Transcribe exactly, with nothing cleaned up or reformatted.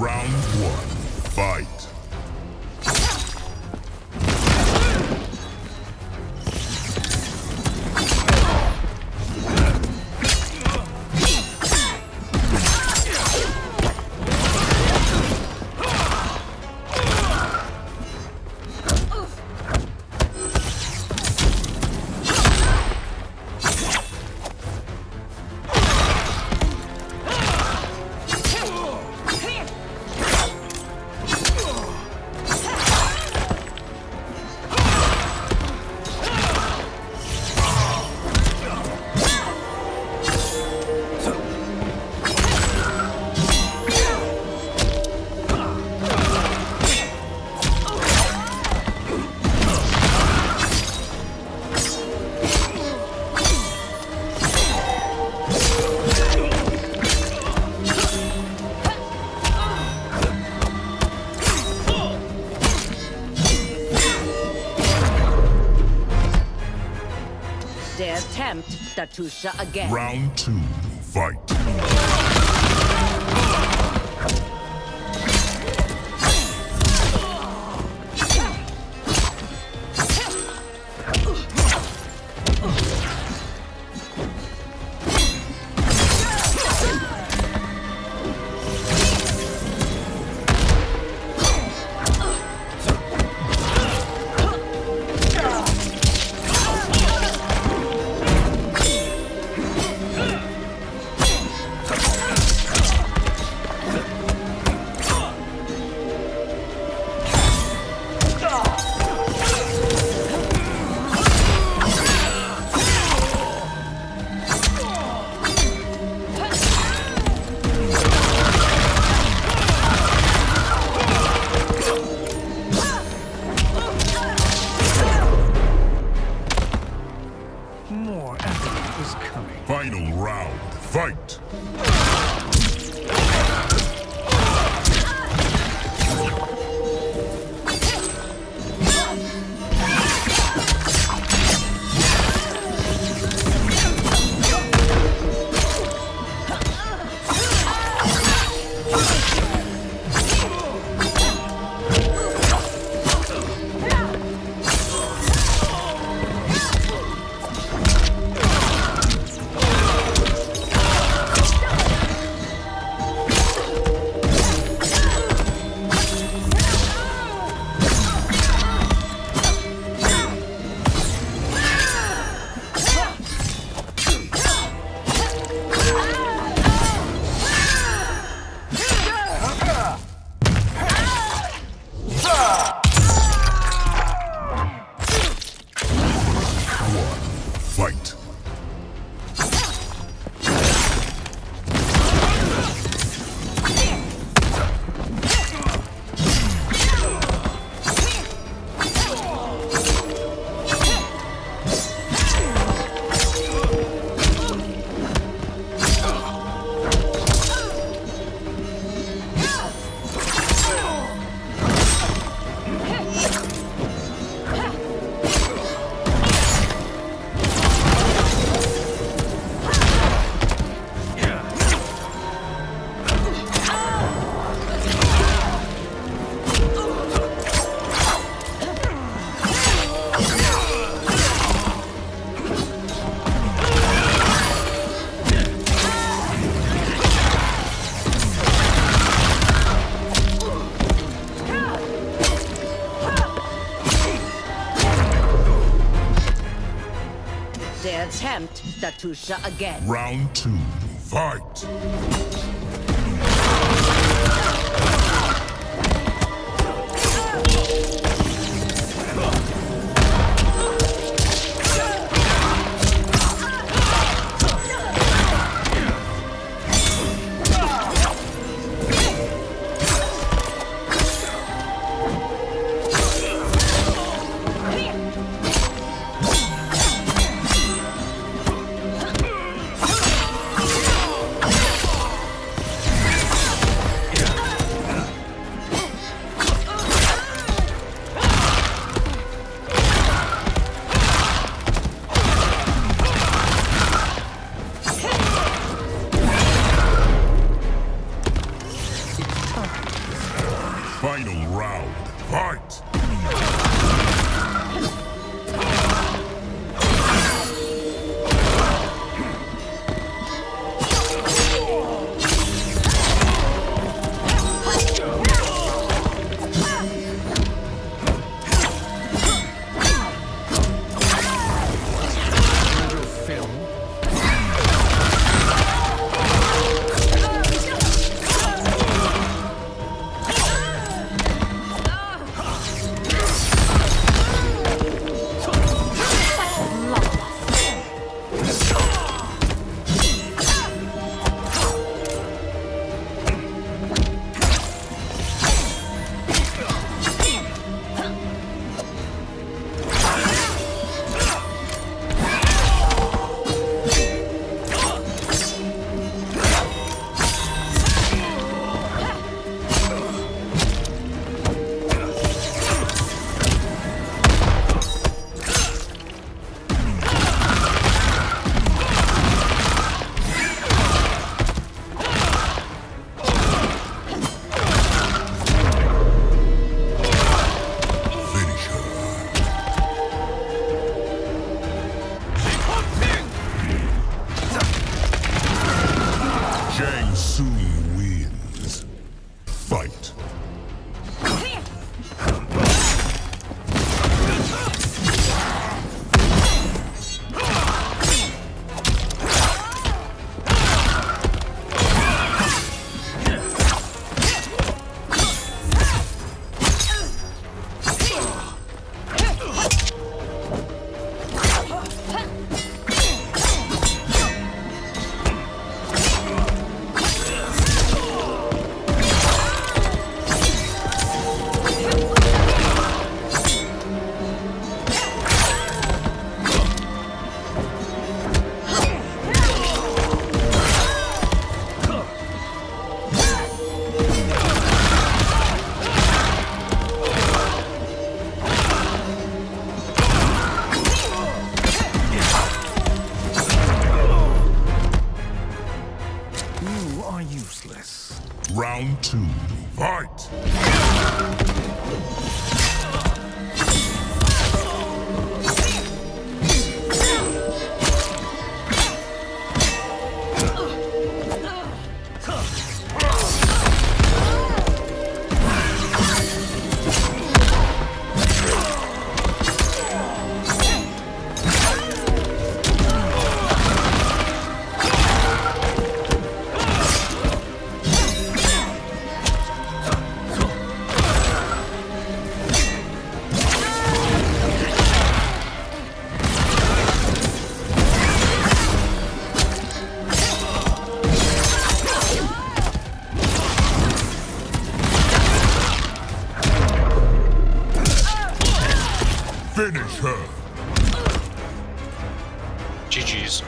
Round one, fight. Attempt Datusha again. Round two, fight. More effort is coming. Final round, fight! They attempt Datusha again. Round two, fight! Soon wins. Fight. Round two, fight! Finish her. G G's.